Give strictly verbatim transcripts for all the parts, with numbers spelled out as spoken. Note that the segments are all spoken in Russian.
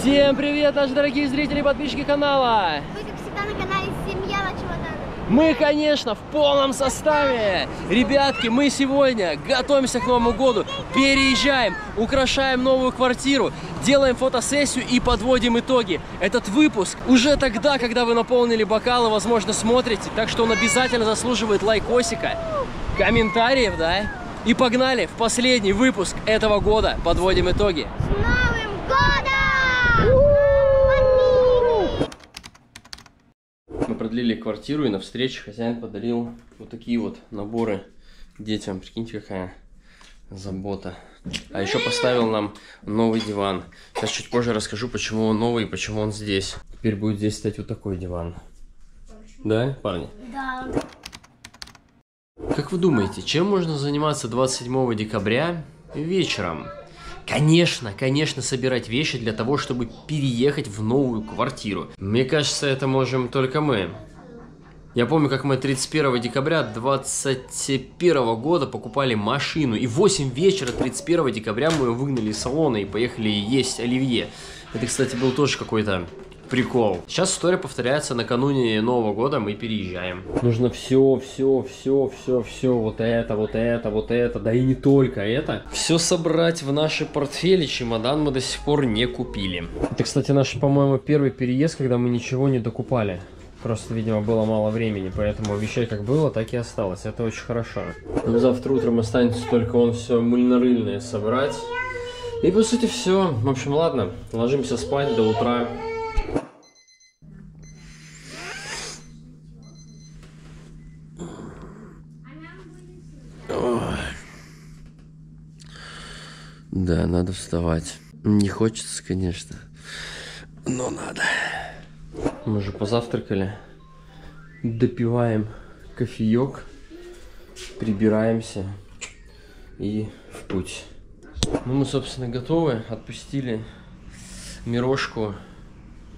Всем привет, наши дорогие зрители и подписчики канала! Вы, как всегда, на канале «Семья на чемоданах». Мы, конечно, в полном составе! Ребятки, мы сегодня готовимся к Новому году, переезжаем, украшаем новую квартиру, делаем фотосессию и подводим итоги. Этот выпуск уже тогда, когда вы наполнили бокалы, возможно, смотрите, так что он обязательно заслуживает лайкосика, комментариев, да? И погнали в последний выпуск этого года, подводим итоги. Мы продлили квартиру, и на встрече хозяин подарил вот такие вот наборы детям. Прикиньте, какая забота. А еще поставил нам новый диван. Сейчас чуть позже расскажу, почему он новый и почему он здесь. Теперь будет здесь стоять вот такой диван. Да, парни? Да. Как вы думаете, чем можно заниматься двадцать седьмого декабря вечером? Конечно, конечно, собирать вещи для того, чтобы переехать в новую квартиру. Мне кажется, это можем только мы. Я помню, как мы тридцать первого декабря две тысячи двадцать первого года покупали машину. И в восемь вечера тридцать первого декабря мы ее выгнали из салона и поехали есть оливье. Это, кстати, был тоже какой-то прикол. Сейчас история повторяется. Накануне Нового года мы переезжаем. Нужно все, все, все, все, все, вот это, вот это, вот это, да и не только это. Все собрать в наши портфели, чемодан мы до сих пор не купили. Это, кстати, наш, по-моему, первый переезд, когда мы ничего не докупали. Просто, видимо, было мало времени, поэтому вещей как было, так и осталось. Это очень хорошо. Но завтра утром останется только он все мыльно-рыльное собрать. И, по сути, все. В общем, ладно, ложимся спать до утра. Да, надо вставать. Не хочется, конечно, но надо. Мы уже позавтракали, допиваем кофеек, прибираемся и в путь. Ну, мы, собственно, готовы. Отпустили Мирошку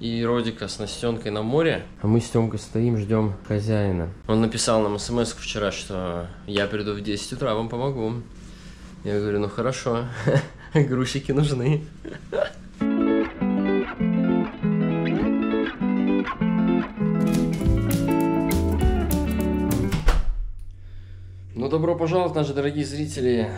и Родика с Настенкой на море. А мы с Тёмкой стоим, ждем хозяина. Он написал нам смс вчера, что я приду в десять утра, вам помогу. Я говорю, ну хорошо, грузчики нужны. Ну, добро пожаловать, наши дорогие зрители,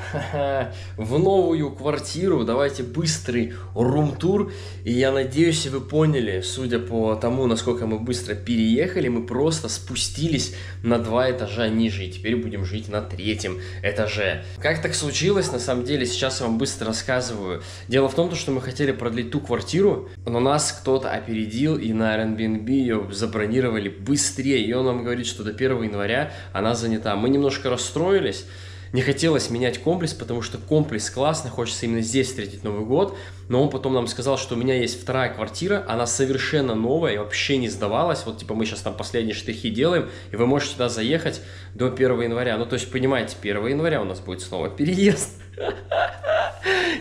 в новую квартиру. Давайте быстрый рум-тур. И я надеюсь, вы поняли, судя по тому, насколько мы быстро переехали, мы просто спустились на два этажа ниже. И теперь будем жить на третьем этаже. Как так случилось, на самом деле, сейчас я вам быстро рассказываю. Дело в том, что мы хотели продлить ту квартиру, но нас кто-то опередил, и на Airbnb ее забронировали быстрее. И он нам говорит, что до первого января она занята. Мы немножко расстроились. Строились. Не хотелось менять комплекс, потому что комплекс классно, хочется именно здесь встретить Новый год. Но он потом нам сказал, что у меня есть вторая квартира, она совершенно новая и вообще не сдавалась. Вот типа мы сейчас там последние штрихи делаем, и вы можете сюда заехать до первого января. Ну то есть понимаете, первого января у нас будет снова переезд.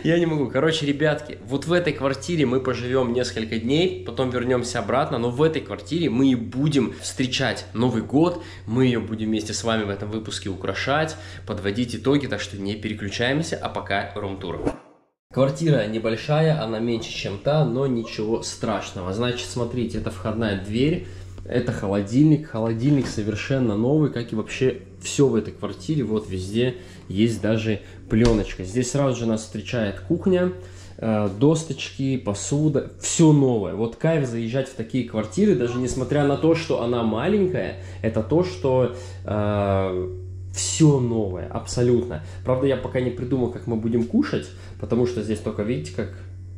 Я не могу. Короче, ребятки, вот в этой квартире мы поживем несколько дней, потом вернемся обратно, но в этой квартире мы и будем встречать Новый год, мы ее будем вместе с вами в этом выпуске украшать, подводить итоги, так что не переключаемся, а пока рум-тур. Квартира небольшая, она меньше, чем та, но ничего страшного. Значит, смотрите, это входная дверь, это холодильник, холодильник совершенно новый, как и вообще все в этой квартире, вот везде есть даже пленочка. Здесь сразу же нас встречает кухня, э, досточки, посуда, все новое. Вот кайф заезжать в такие квартиры, даже несмотря на то, что она маленькая, это то, что э, все новое, абсолютно. Правда, я пока не придумал, как мы будем кушать, потому что здесь только, видите, как...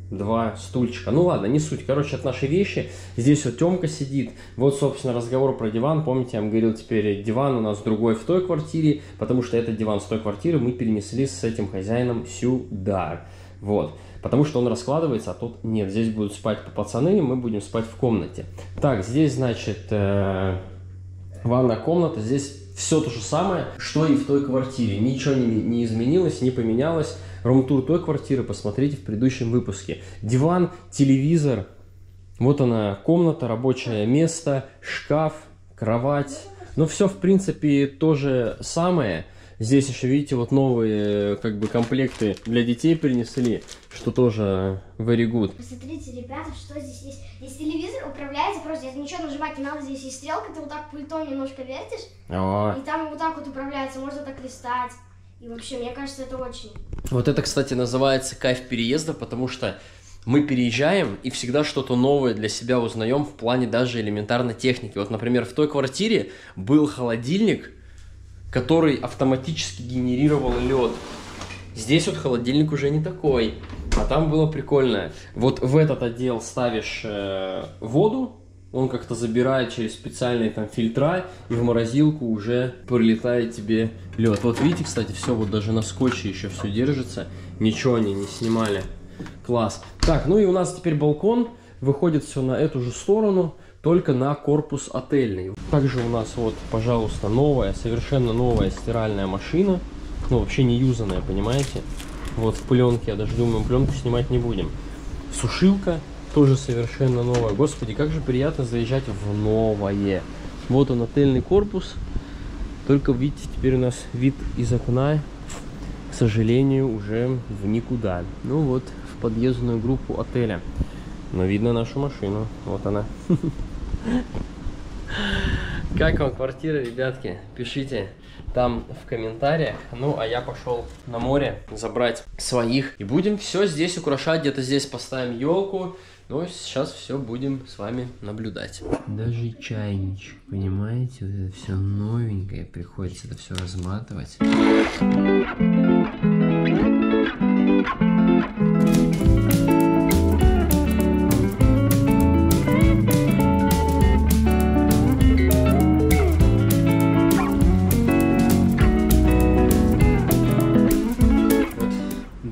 Два стульчика. Ну ладно, не суть. Короче, от нашей вещи. Здесь вот Тёмка сидит. Вот, собственно, разговор про диван. Помните, я вам говорил, теперь диван у нас другой в той квартире, потому что этот диван с той квартиры мы перенесли с этим хозяином сюда. Вот. Потому что он раскладывается, а тут нет. Здесь будут спать пацаны, и мы будем спать в комнате. Так, здесь, значит, ванная комната. Здесь все то же самое, что и в той квартире. Ничего не, не изменилось, не поменялось. Рум-тур той квартиры посмотрите в предыдущем выпуске. Диван, телевизор, вот она комната, рабочее место, шкаф, кровать. Ну все в принципе то же самое, Здесь еще, видите, вот новые как бы комплекты для детей принесли, что тоже very good. Посмотрите, ребята, что здесь есть. Здесь телевизор управляется, просто ничего нажимать не надо, здесь есть стрелка, ты вот так пультом немножко вертишь, а -а -а. и там вот так вот управляется, можно так листать. И вообще, мне кажется, это очень... Вот это, кстати, называется кайф переезда, потому что мы переезжаем и всегда что-то новое для себя узнаем в плане даже элементарной техники. Вот, например, в той квартире был холодильник, который автоматически генерировал лед. Здесь вот холодильник уже не такой, а там было прикольно. Вот в этот отдел ставишь э, воду, он как-то забирает через специальные там фильтра, и в морозилку уже прилетает тебе лед. Вот видите, кстати, все вот даже на скотче еще все держится, ничего они не снимали. Класс. Так, ну и у нас теперь балкон выходит все на эту же сторону, только на корпус отельный. Также у нас вот, пожалуйста, новая, совершенно новая стиральная машина. Ну, вообще не юзанная, понимаете? Вот в пленке, я даже думаю, пленку снимать не будем. Сушилка тоже совершенно новая. Господи, как же приятно заезжать в новое. Вот он, отельный корпус. Только, видите, теперь у нас вид из окна, к сожалению, уже в никуда. Ну вот, в подъездную группу отеля. Но видно нашу машину. Вот она. Как вам квартира, ребятки? Пишите там в комментариях. Ну, а я пошел на море забрать своих. И будем все здесь украшать. Где-то здесь поставим елку. Но сейчас все будем с вами наблюдать. Даже чайничек, понимаете? Вот это все новенькое. Приходится это все разматывать.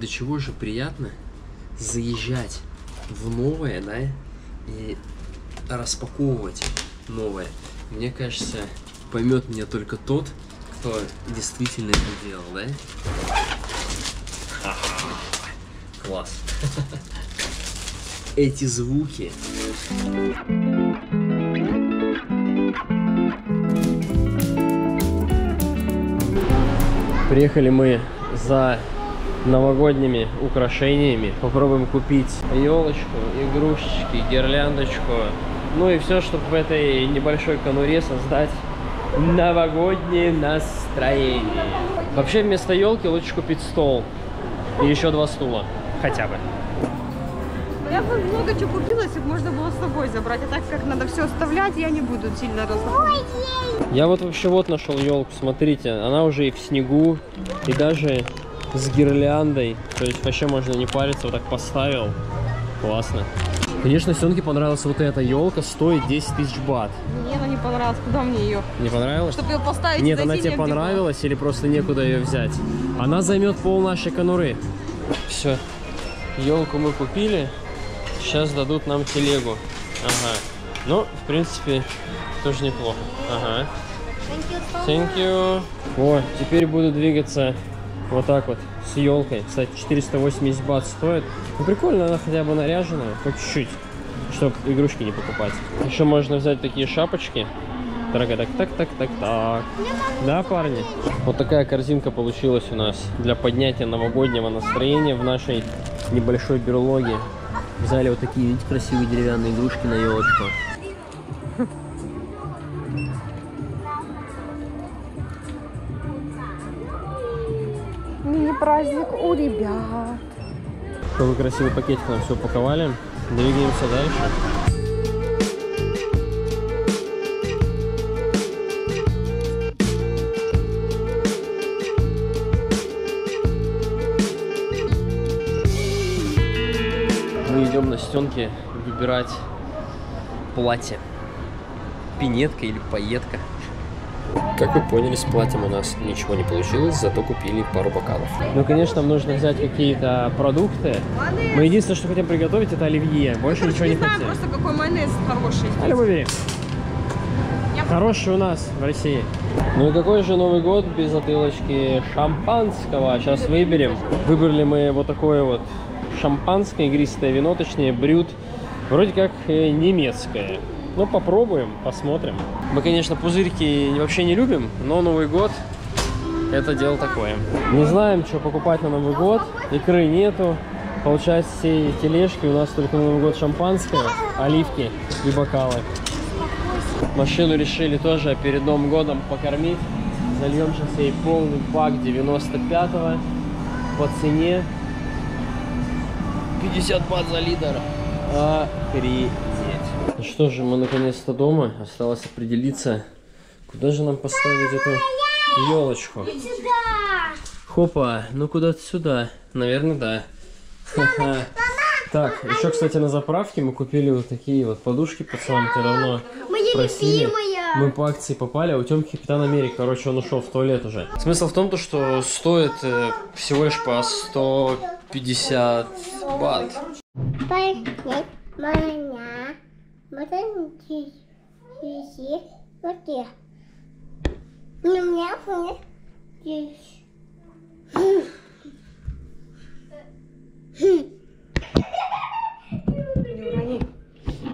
Чего же приятно заезжать в новое, да, и распаковывать новое. Мне кажется, поймет меня только тот, кто действительно это делал, да? А-а-а. Класс. Эти звуки. Приехали мы за новогодними украшениями. Попробуем купить елочку, игрушечки, гирляндочку, ну и все, чтобы в этой небольшой конуре создать новогоднее настроение. Вообще вместо елки лучше купить стол и еще два стула хотя бы. Я бы много чего купила, если бы можно было с собой забрать, а так как надо все оставлять, я не буду сильно расслабляться. Я вот вообще вот нашел елку, смотрите, она уже и в снегу, и даже с гирляндой, то есть вообще можно не париться, вот так поставил, классно. Конечно, Сёнке понравилась вот эта елка, стоит десять тысяч бат. Мне она не понравилась, куда мне ее? Не понравилась? Чтобы ее поставить. Нет, она тебе понравилась или просто некуда ее взять? Она займет пол нашей конуры. Все, елку мы купили, сейчас дадут нам телегу. Ага, ну, в принципе, тоже неплохо. Ага. Thank you. О, теперь буду двигаться. Вот так вот, с елкой. Кстати, четыреста восемьдесят бат стоит. Ну, прикольно, она хотя бы наряженная, по чуть-чуть, чтобы игрушки не покупать. Еще можно взять такие шапочки. Дорогая, так, так, так, так, так. Да, парни? Вот такая корзинка получилась у нас для поднятия новогоднего настроения в нашей небольшой берлоге. Взяли вот такие, видите, красивые деревянные игрушки на елочку. Праздник у ребят. Какой красивый пакетик нам все упаковали. Двигаемся дальше. Мы идем на Стенке выбирать платье. Пинетка или пайетка. Как вы поняли, с платьем у нас ничего не получилось, зато купили пару бокалов. Ну, конечно, нам нужно взять какие-то продукты. Майонез. Мы единственное, что хотим приготовить, это оливье. Больше я ничего не, не хотим. Я просто какой майонез хороший. А любви. Я... Хороший у нас в России. Ну и какой же Новый год без отылочки шампанского? Сейчас выберем. Выбрали мы вот такое вот шампанское, игристое вино, точнее, брют. Вроде как немецкое. Ну, попробуем, посмотрим. Мы, конечно, пузырьки вообще не любим, но Новый год это дело такое. Не знаем, что покупать на Новый год. Икры нету. Получается, все тележки у нас только на Новый год шампанское, оливки и бокалы. Машину решили тоже перед Новым годом покормить. Зальем сейчас ей полный бак девяносто пятого по цене пятьдесят бат за литр. Охренеть. Ну что же, мы наконец-то дома. Осталось определиться, куда же нам поставить эту елочку. Хопа, ну куда-то сюда. Наверное, да. Мама, так, мама, еще, кстати, на заправке мы купили вот такие вот подушки, пацаны, ты равно просили. Мы по акции попали, а у Тёмки Капитан Америка, короче, он ушел в туалет уже. Смысл в том, что стоит всего лишь по сто пятьдесят бат.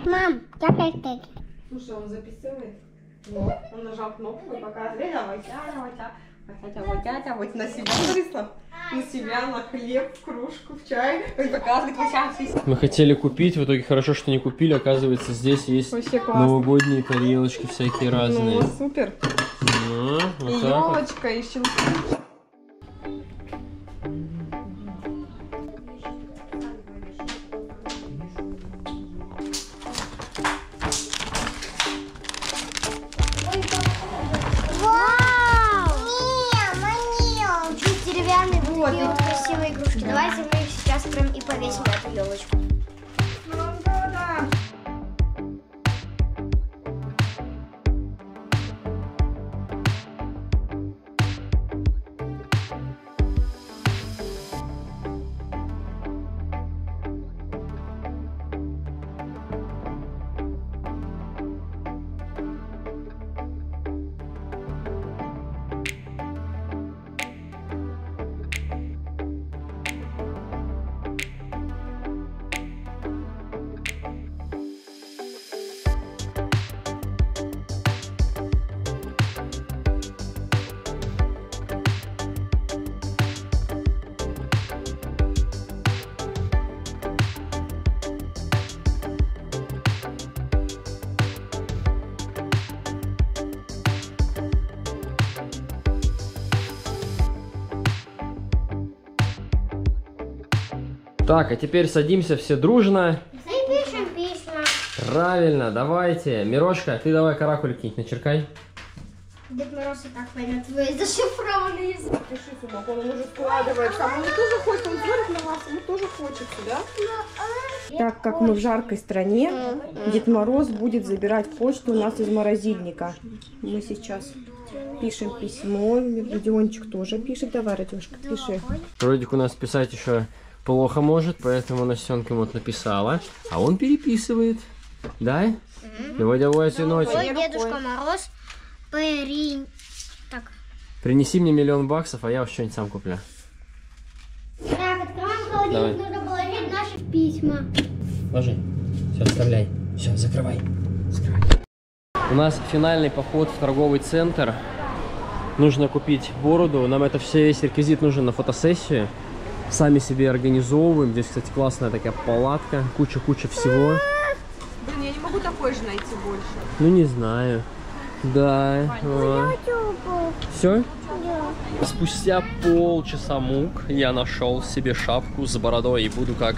Мам, как это? Слушай, он записывает. Вот. Он нажал кнопку и показывает. Вот на себя крысло, на себя, на хлеб, в кружку, в чай. Он показывает. Мы хотели купить, в итоге хорошо, что не купили. Оказывается, здесь есть новогодние тарелочки всякие разные. Ну, супер. Ну, вот и елочка, вот. И щелчки. Давайте мы их сейчас прям и повесим на эту елочку. Так, а теперь садимся все дружно. Запишем письма. Правильно, давайте. Мирошка, ты давай каракули какие-нибудь начеркай. Дед Мороз и так поймет твой зашифрованный язык. Пиши, сумок, он уже складывает. Там он тоже хочет, он смотрит на вас, ему тоже хочется, да? Так как мы в жаркой стране, Дед Мороз будет забирать почту у нас из морозильника. Мы сейчас пишем письмо. Родиончик тоже пишет. Давай, Родюшка, пиши. Родик у нас писать еще плохо может, поэтому Настенка ему вот написала, а он переписывает, да? Mm-hmm. Давай-давайте ночью. Дедушка Мороз, при... так. Принеси мне миллион баксов, а я уж что-нибудь сам куплю. Так, открываем холодильник, нужно положить наши письма. Ложи, все, оставляй, все, закрывай. закрывай. У нас финальный поход в торговый центр. Нужно купить бороду, нам это все, весь реквизит нужен на фотосессию. Сами себе организовываем. Здесь, кстати, классная такая палатка. Куча-куча всего. Блин, я не могу такой же найти больше. Ну, не знаю. Да. А. Все? Да. Спустя полчаса мук я нашел себе шапку с бородой и буду как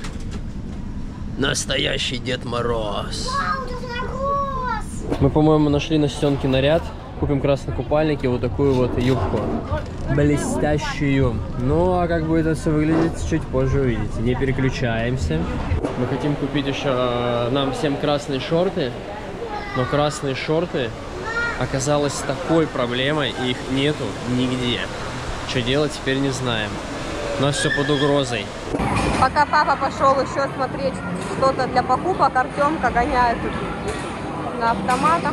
настоящий Дед Мороз. Вау, Дед Мороз! Мы, по-моему, нашли на Сёнке наряд. Купим красный купальник и вот такую вот юбку. Блестящую. Ну, а как будет это все выглядеть, чуть позже увидите. Не переключаемся. Мы хотим купить еще нам всем красные шорты. Но красные шорты оказалось такой проблемой, и их нету нигде. Что делать, теперь не знаем. У нас все под угрозой. Пока папа пошел еще смотреть что-то для покупок, Артемка гоняет тут на автоматах.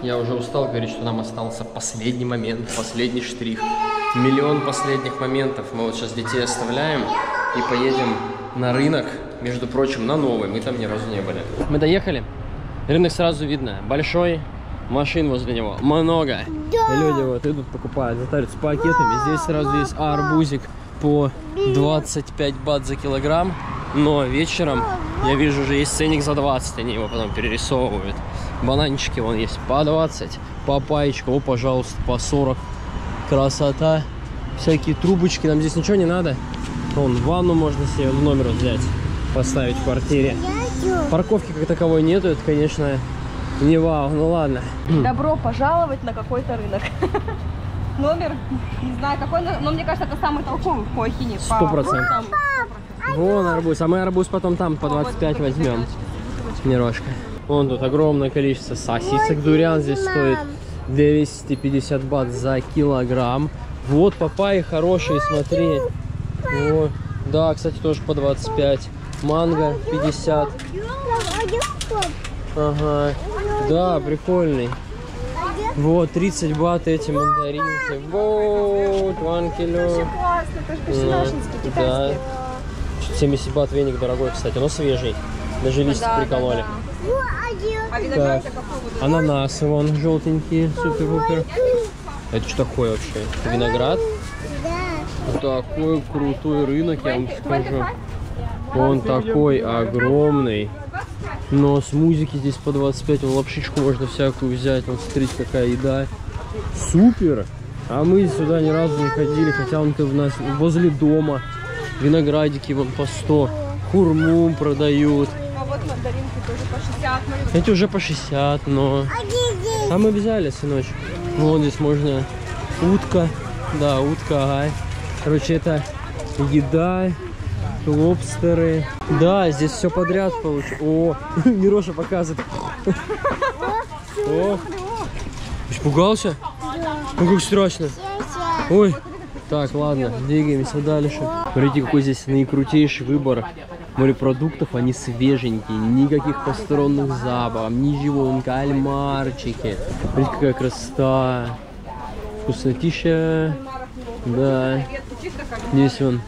Я уже устал говорить, что нам остался последний момент, последний штрих. миллион последних моментов. Мы вот сейчас детей оставляем и поедем на рынок, между прочим, на новый. Мы там ни разу не были. Мы доехали. Рынок сразу видно. Большой. Машин возле него много. Да. Люди вот идут, покупают, затарят с пакетами. Здесь сразу есть арбузик по двадцать пять бат за килограмм. Но вечером, я вижу, уже есть ценник за двадцать. Они его потом перерисовывают. Бананчики вон есть по двадцать. Папайчика, о, пожалуйста, по сорок. Красота. Всякие трубочки. Нам здесь ничего не надо. Вон ванну можно себе в номер взять, поставить в квартире. Парковки как таковой нету. Это, конечно, не вау. Ну ладно. Добро пожаловать на какой-то рынок. Номер, не знаю какой, но мне кажется, это самый толковый в Хуахине. Сто процентов. Вон арбуз, а мы арбуз потом там по двадцать пять возьмем. Мирошка. Вон тут огромное количество сосисок. Дурян здесь стоит двести пятьдесят бат за килограмм. Вот папайи хорошие, смотри. Вот. Да, кстати, тоже по двадцать пять. Манго пятьдесят. Ага. Да, прикольный. Вот, тридцать бат эти мандаринки. Вот, один кило. Да. семьдесят бат веник дорогой, кстати. Но свежий. Даже листья да, прикололи. Да, да. Так. Ананасы вон желтенькие. Супер-пупер. Это что такое вообще? Это виноград? Да. Такой крутой рынок, я вам скажу. Он такой огромный. Но с музыки здесь по двадцать пять, вон лапшичку можно всякую взять. Вот смотрите, какая еда. Супер! А мы сюда ни разу не ходили, хотя он-то у нас возле дома. Виноградики вон по сто. Хурму продают. А вот мандаринки тоже по шестьдесят. Эти уже по шестьдесят, но... А мы взяли, сыночек. Вон здесь можно... Утка. Да, утка, ага. Короче, это еда. Лобстеры. Да, здесь все подряд получилось. О, Мироша показывает. О, испугался? Ну как страшно. Ой. Так, ладно, двигаемся дальше. Смотрите, какой здесь наикрутейший выбор морепродуктов. Они свеженькие, никаких посторонних запахов, ничего. Вон кальмарчики. Смотрите, какая красота. Вкуснотища. Да. Здесь он.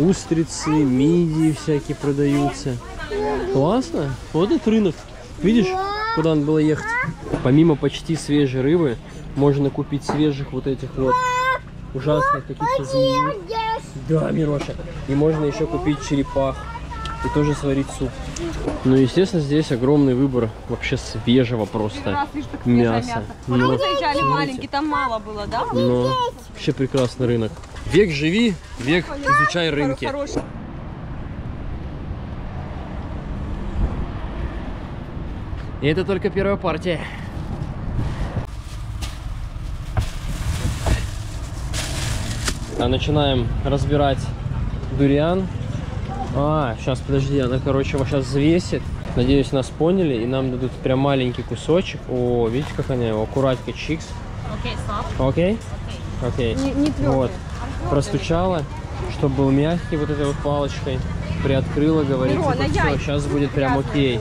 Устрицы, мидии всякие продаются. Классно. Вот этот рынок. Видишь, куда надо было ехать? Помимо почти свежей рыбы, можно купить свежих вот этих вот ужасных каких-то змей. Да, Мироша. И можно еще купить черепах. И тоже сварить суп. Ну, естественно, здесь огромный выбор вообще свежего просто мяса. Мы заезжали маленький, там мало было, да? Но вообще прекрасный рынок. Век живи, век изучай рынки. И это только первая партия. А начинаем разбирать дуриан. А, сейчас, подожди, она, короче, его сейчас взвесит. Надеюсь, нас поняли, и нам дадут прям маленький кусочек. О, видите, как они его аккуратненько чикс. Окей, стоп. Окей? Окей. Не твердый. Вот. Простучала, чтобы был мягкий вот этой вот палочкой. Приоткрыла, говорит, Миро, вот все, сейчас будет прям окей.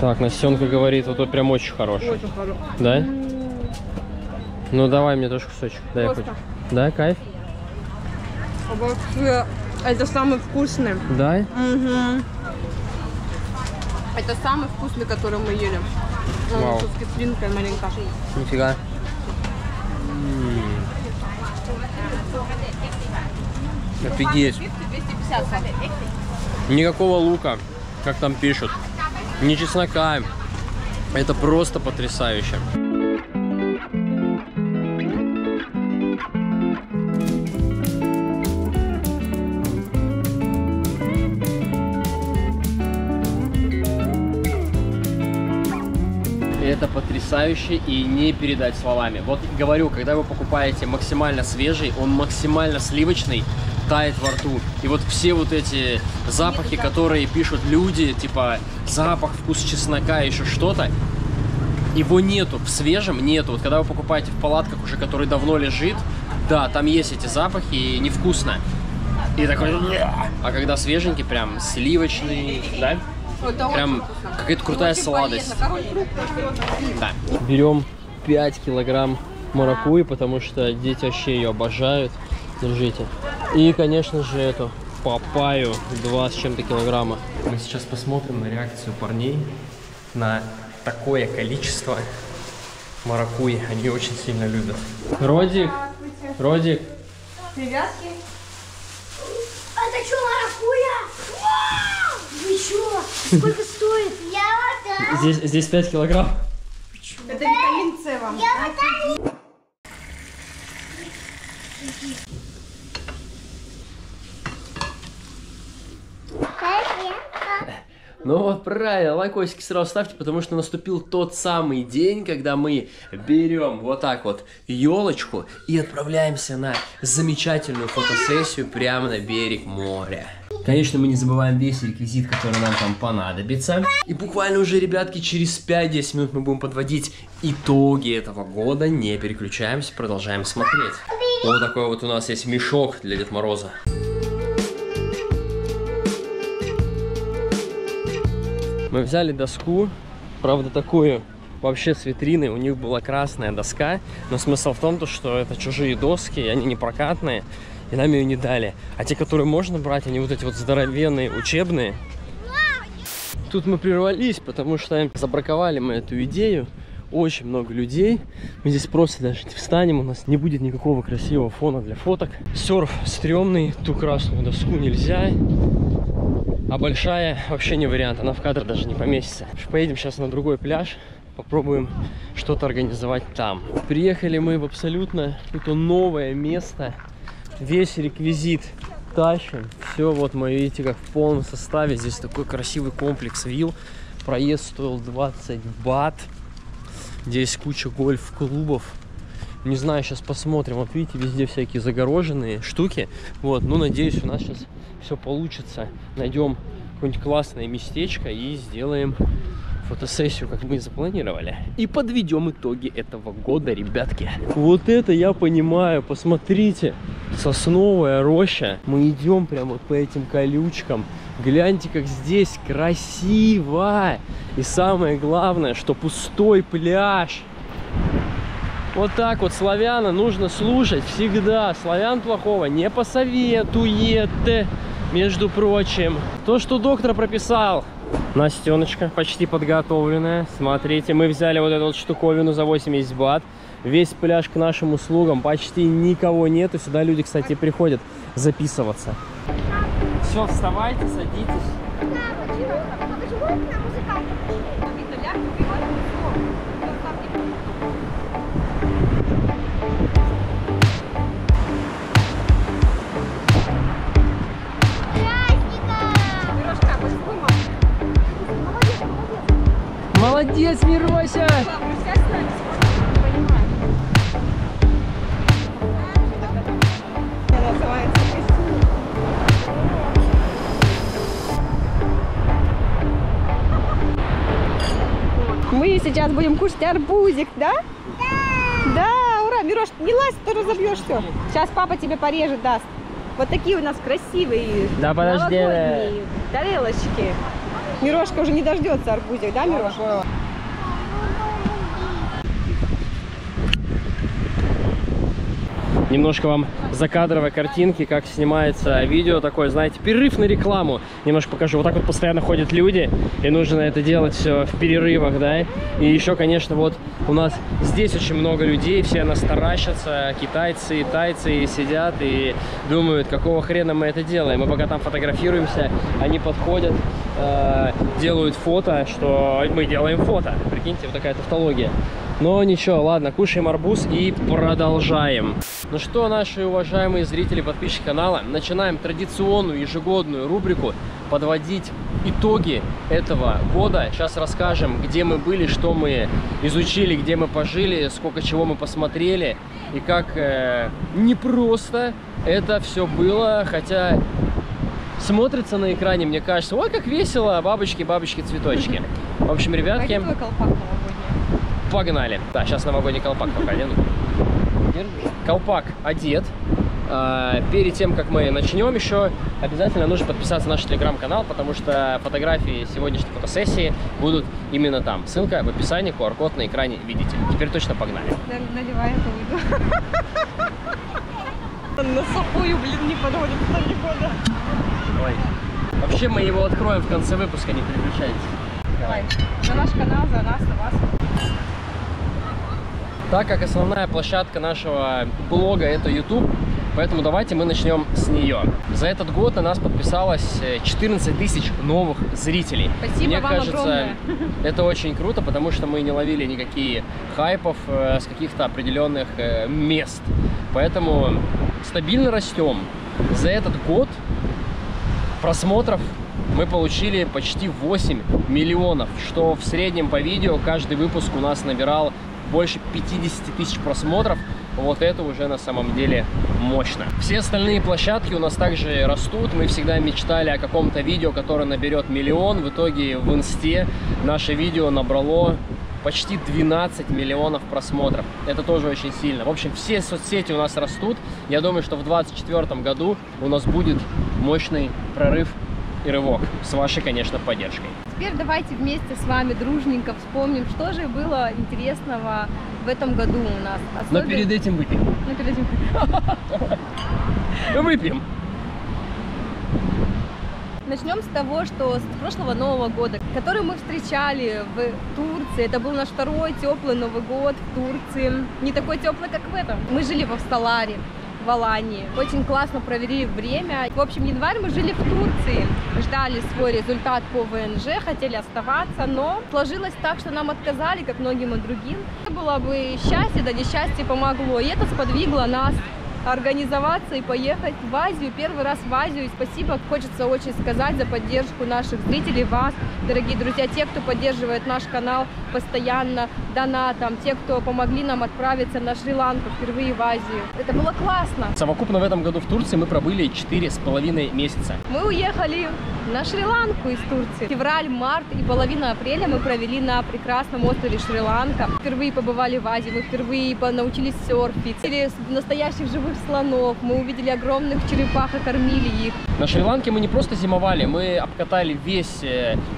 Так, Настенка говорит, вот тут прям очень хороший. Очень хороший. Да? М -м -м. Ну, давай мне тоже кусочек. Дай хоть. Да, кайф? Это самый вкусный. Да? Угу. Это самый вкусный, который мы ели. Вау. Тут с кислинкой маленько. Нифига. М -м. Офигеть. Никакого лука, как там пишут. Ни чеснока. Это просто потрясающе. Это потрясающе и не передать словами. Вот говорю, когда вы покупаете максимально свежий, он максимально сливочный, тает во рту. И вот все вот эти запахи, которые пишут люди, типа запах, вкус чеснока, еще что-то, его нету, в свежем нету. Вот когда вы покупаете в палатках уже, который давно лежит, да, там есть эти запахи и невкусно. И такой... А когда свеженький, прям сливочный, да? Прям какая-то крутая сладость. Да. Берем пять килограмм маракуйи, потому что дети вообще ее обожают. держите. И, конечно же, эту папайю два с чем-то килограмма. Мы сейчас посмотрим на реакцию парней на такое количество маракуйи. Они ее очень сильно любят. Родик, Родик. Привязки. Это что, маракуйя? Вы что? Сколько стоит? Я вот так. Здесь, здесь пять килограмм. Это витамин С вам. Я вот так. Ну вот правильно, лайкосики сразу ставьте, потому что наступил тот самый день, когда мы берем вот так вот елочку и отправляемся на замечательную фотосессию прямо на берег моря. Конечно, мы не забываем весь реквизит, который нам там понадобится. И буквально уже, ребятки, через пять-десять минут мы будем подводить итоги этого года. Не переключаемся, продолжаем смотреть. Вот такой вот у нас есть мешок для Деда Мороза. Мы взяли доску, правда такую, вообще с витрины, у них была красная доска, но смысл в том, что это чужие доски, и они не прокатные, и нам ее не дали. А те, которые можно брать, они вот эти вот здоровенные, учебные. Тут мы прервались, потому что забраковали мы эту идею, очень много людей, мы здесь просто даже не встанем, у нас не будет никакого красивого фона для фоток. Серф стрёмный, ту красную доску нельзя. А большая вообще не вариант, она в кадр даже не поместится. Поедем сейчас на другой пляж, попробуем что-то организовать там. Приехали мы в абсолютно какое-то новое место. Весь реквизит тащим. Все, вот мы, видите, как в полном составе. Здесь такой красивый комплекс вилл. Проезд стоил двадцать бат. Здесь куча гольф-клубов. Не знаю, сейчас посмотрим. Вот видите, везде всякие загороженные штуки. Вот, ну, надеюсь, у нас сейчас все получится. Найдем какое-нибудь классное местечко и сделаем фотосессию, как мы и запланировали. И подведем итоги этого года, ребятки. Вот это я понимаю. Посмотрите, сосновая роща. Мы идем прямо вот по этим колючкам. Гляньте, как здесь красиво. И самое главное, что пустой пляж. Вот так вот славяна нужно слушать всегда. Славян плохого не посоветует, между прочим. То, что доктор прописал. Настеночка почти подготовленная. Смотрите, мы взяли вот эту вот штуковину за восемьдесят бат. Весь пляж к нашим услугам. Почти никого нету. Сюда люди, кстати, приходят записываться. Все, вставайте, садитесь. Молодец, Мирося! Мы сейчас будем кушать арбузик, да? Да! Да, ура! Мирош, не лазь, ты разобьешь все. Сейчас папа тебе порежет, даст. Вот такие у нас красивые, да, подожди, новогодние тарелочки. Мирошка уже не дождется арбузик, да, Мирошка? Немножко вам закадровой картинки, как снимается видео, такое, знаете, перерыв на рекламу. Немножко покажу. Вот так вот постоянно ходят люди, и нужно это делать все в перерывах, да. И еще, конечно, вот у нас здесь очень много людей, все нас таращатся, китайцы и тайцы сидят и думают, какого хрена мы это делаем. Мы пока там фотографируемся, они подходят, э, делают фото, что мы делаем фото. Прикиньте, вот такая тавтология. Но ничего, ладно, кушаем арбуз и продолжаем. Ну что, наши уважаемые зрители, подписчики канала, начинаем традиционную ежегодную рубрику подводить итоги этого года. Сейчас расскажем, где мы были, что мы изучили, где мы пожили, сколько чего мы посмотрели и как э, непросто это все было, хотя смотрится на экране, мне кажется, ой, как весело, бабочки, бабочки, цветочки. В общем, ребятки... Погнали. Да, сейчас новогодний колпак пока одену. Колпак одет. Перед тем, как мы начнем еще, обязательно нужно подписаться на наш телеграм-канал, потому что фотографии сегодняшней фотосессии будут именно там. Ссылка в описании, ку ар код на экране видите. Теперь точно погнали. Наливаем эту на сапою, блин, не подводит, то не подводит. Ой. Вообще мы его откроем в конце выпуска, не переключайтесь. Давай. За наш канал, за нас, за вас. Так как основная площадка нашего блога это YouTube, поэтому давайте мы начнем с нее. За этот год на нас подписалось четырнадцать тысяч новых зрителей. Спасибо Мне вам кажется, огромное. Это очень круто, потому что мы не ловили никакие хайпов э, с каких-то определенных э, мест. Поэтому стабильно растем. За этот год просмотров мы получили почти восемь миллионов, что в среднем по видео каждый выпуск у нас набирал больше пятидесяти тысяч просмотров. Вот это уже на самом деле мощно. Все остальные площадки у нас также растут. Мы всегда мечтали о каком-то видео, которое наберет миллион. В итоге в инсте наше видео набрало почти двенадцать миллионов просмотров. Это тоже очень сильно. В общем, все соцсети у нас растут. Я думаю, что в две тысячи двадцать четвёртом году у нас будет мощный прорыв и рывок с вашей, конечно, поддержкой. Теперь давайте вместе с вами дружненько вспомним, что же было интересного в этом году у нас. Особенно... Но перед этим выпьем. Но перед этим выпьем. Выпьем. Начнем с того, что с прошлого Нового года, который мы встречали в Турции, это был наш второй теплый Новый год в Турции. Не такой теплый, как в этом. Мы жили во Всталаре, в Алании. Очень классно провели время. В общем, январь мы жили в Турции, ждали свой результат по ВНЖ, хотели оставаться, но сложилось так, что нам отказали, как многим и другим. Это было бы счастье, да несчастье помогло, и это сподвигло нас организоваться и поехать в Азию, первый раз в Азию. И спасибо, хочется очень сказать, за поддержку наших зрителей, вас, дорогие друзья, те, кто поддерживает наш канал постоянно донатом, те, кто помогли нам отправиться на Шри-Ланку, впервые в Азию. Это было классно. Совокупно в этом году в Турции мы пробыли четыре с половиной месяца. Мы уехали на Шри-Ланку из Турции. Февраль, март и половина апреля мы провели на прекрасном острове Шри-Ланка. Впервые побывали в Азии, мы впервые научились серфить, или настоящих живых слонов, мы увидели огромных черепах и кормили их. На Шри-Ланке мы не просто зимовали, мы обкатали весь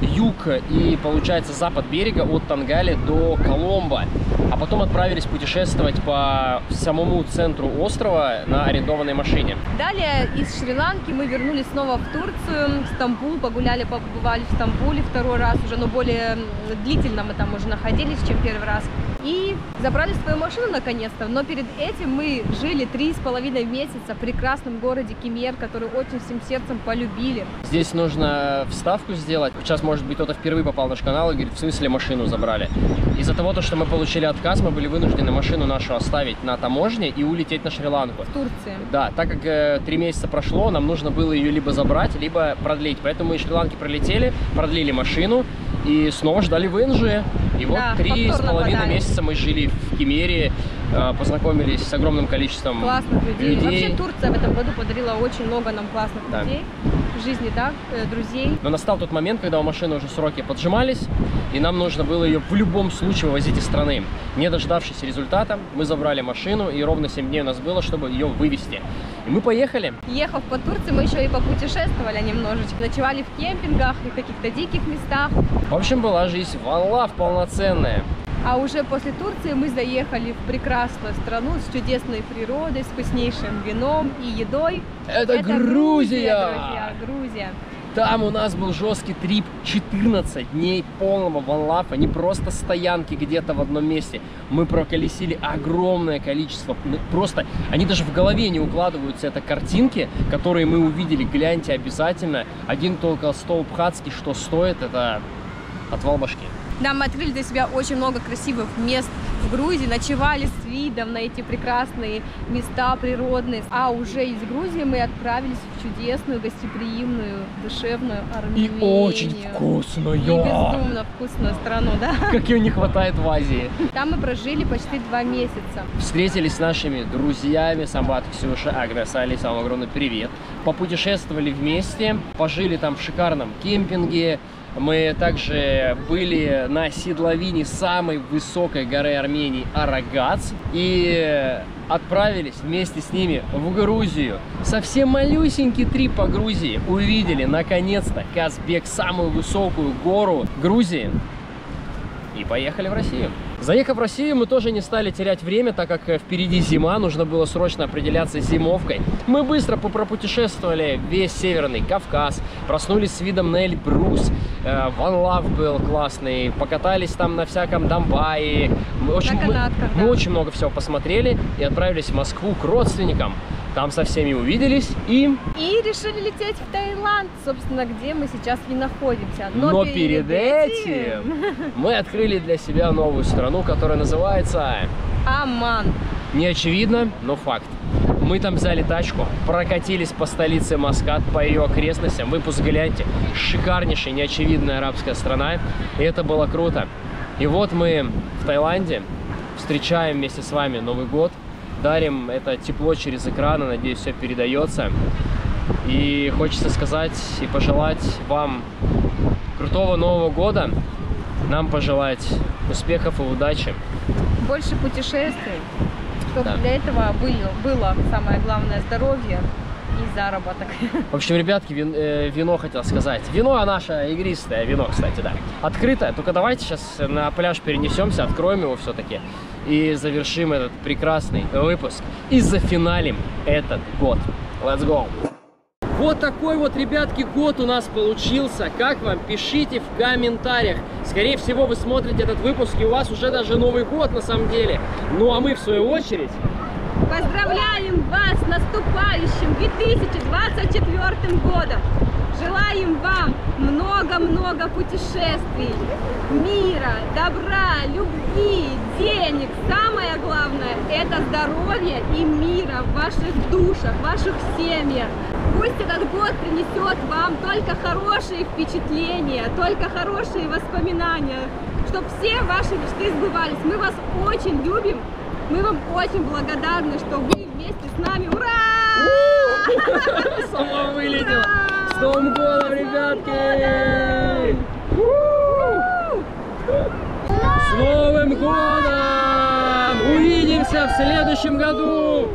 юг и, получается, запад берега от Тангали до Коломбо, а потом отправились путешествовать по самому центру острова на арендованной машине. Далее из Шри-Ланки мы вернулись снова в Турцию, в Стамбул, погуляли, побывали в Стамбуле второй раз уже, но более длительно мы там уже находились, чем первый раз. И забрали свою машину наконец-то, но перед этим мы жили три с половиной месяца в прекрасном городе Кемер, который очень всем сердцем полюбили. Здесь нужно вставку сделать. Сейчас, может быть, кто-то впервые попал в наш канал и говорит, в смысле машину забрали. Из-за того, что мы получили отказ, мы были вынуждены машину нашу оставить на таможне и улететь на Шри-Ланку. В Турции. Да, так как три месяца прошло, нам нужно было ее либо забрать, либо продлить. Поэтому мы из Шри-Ланки пролетели, продлили машину и снова ждали ВНЖ. И вот три с половиной месяца мы жили в Кемере, познакомились с огромным количеством классных людей. людей. Вообще Турция в этом году подарила очень много нам классных да. людей в жизни, да, друзей. Но настал тот момент, когда у машины уже сроки поджимались, и нам нужно было ее в любом случае вывозить из страны. Не дождавшись результата, мы забрали машину, и ровно семь дней у нас было, чтобы ее вывезти. И мы поехали. Ехав по Турции, мы еще и попутешествовали немножечко. Ночевали в кемпингах и в каких-то диких местах. В общем, была жизнь вала полноценная. А уже после Турции мы заехали в прекрасную страну с чудесной природой, с вкуснейшим вином и едой. Это, Это Грузия! Грузия, друзья, Грузия. Там у нас был жесткий трип, четырнадцать дней полного ванлапа, не просто стоянки где-то в одном месте. Мы проколесили огромное количество, просто они даже в голове не укладываются, это картинки, которые мы увидели, гляньте обязательно. Один только стол пхатский, что стоит, это отвал башки. Да, мы открыли для себя очень много красивых мест в Грузии, ночевали с видом на эти прекрасные места природные. А уже из Грузии мы отправились в чудесную, гостеприимную, душевную Армению. И очень вкусную. И безумно вкусную страну, да? Как ее не хватает в Азии. Там мы прожили почти два месяца. Встретились с нашими друзьями, Самбат Ксюша, Аграс Алис, вам огромный привет. Попутешествовали вместе, пожили там в шикарном кемпинге. Мы также были на седловине самой высокой горы Армении Арагац и отправились вместе с ними в Грузию. Совсем малюсенький трип по Грузии. Увидели наконец-то Казбек, самую высокую гору Грузии. И поехали в Россию. Заехав в Россию, мы тоже не стали терять время, так как впереди зима, нужно было срочно определяться с зимовкой. Мы быстро попропутешествовали весь Северный Кавказ, проснулись с видом на Эльбрус, ванлав был классный, покатались там на всяком Домбае. Мы очень, мы, да. мы очень много всего посмотрели и отправились в Москву к родственникам. Там со всеми увиделись и... И решили лететь в Таиланд, собственно, где мы сейчас и находимся. Но, Но перед, перед этим мы открыли для себя новую страну, которая называется... Оман. Не очевидно, но факт. Мы там взяли тачку, прокатились по столице Маскат, по ее окрестностям. Выпуск гляньте. Шикарнейшая, неочевидная арабская страна. И это было круто. И вот мы в Таиланде встречаем вместе с вами Новый год. Дарим это тепло через экраны, надеюсь, все передается. И хочется сказать и пожелать вам крутого Нового года. Нам пожелать успехов и удачи. Больше путешествий, чтобы да. для этого было, было самое главное здоровье и заработок. В общем, ребятки, вино, э, вино хотел сказать. Вино наше игристое, вино, кстати, да. Открытое. Только давайте сейчас на пляж перенесемся, откроем его все-таки. И завершим этот прекрасный выпуск. И зафиналим этот год. Let's go! Вот такой вот, ребятки, год у нас получился. Как вам? Пишите в комментариях. Скорее всего, вы смотрите этот выпуск, и у вас уже даже Новый год на самом деле. Ну, а мы, в свою очередь... Поздравляем вас с наступающим две тысячи двадцать четвёртым годом! Желаем вам много-много путешествий, мира, добра, любви, денег. Самое главное – это здоровье и мира в ваших душах, в ваших семьях. Пусть этот год принесет вам только хорошие впечатления, только хорошие воспоминания, чтобы все ваши мечты сбывались. Мы вас очень любим, мы вам очень благодарны, что вы вместе с нами. Ура! Сама вылетела! С Новым годом, ребятки! С Новым годом! Увидимся в следующем году!